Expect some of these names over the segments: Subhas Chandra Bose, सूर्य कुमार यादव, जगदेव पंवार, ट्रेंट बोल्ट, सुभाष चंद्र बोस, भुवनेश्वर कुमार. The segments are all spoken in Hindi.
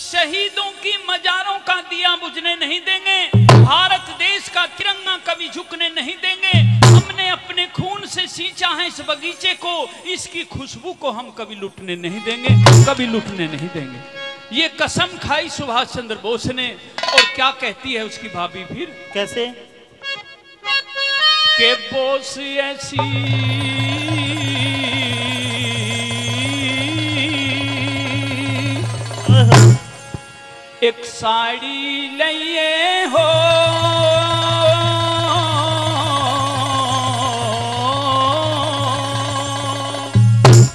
शहीदों की मजारों का दिया बुझने नहीं देंगे, भारत देश का तिरंगा कभी झुकने नहीं देंगे। हमने अपने खून से सींचा है इस बगीचे को, इसकी खुशबू को हम कभी लुटने नहीं देंगे, कभी लुटने नहीं देंगे। ये कसम खाई सुभाष चंद्र बोस ने। और क्या कहती है उसकी भाभी फिर, कैसे के बोस ऐसी एक साड़ी लिए हो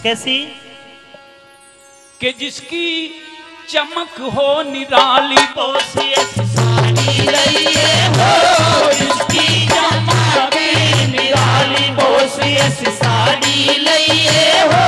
कैसी कि जिसकी चमक हो निराली, बोस ऐसी साड़ी लिए हो जिसकी चमक निराली, बोस ऐसी साड़ी लिए हो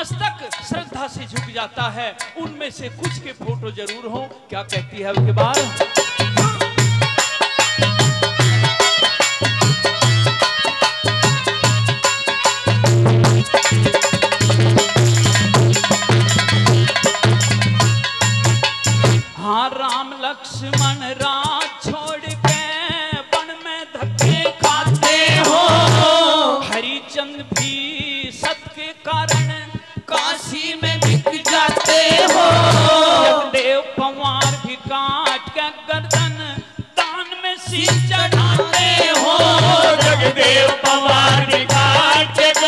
मस्तक श्रद्धा से झुक जाता है, उनमें से कुछ के फोटो जरूर हो। क्या कहती है उसके बाद? लक्ष्मण राज छोड़ के वन में धक्के खाते हो, हरिचंद भी सत के कारण काशी में बिक जाते हो, देव पंवार भी काट के गर्दन दान में सिर चढ़ाते हो, जगदेव पंवार भी काट के गर्दन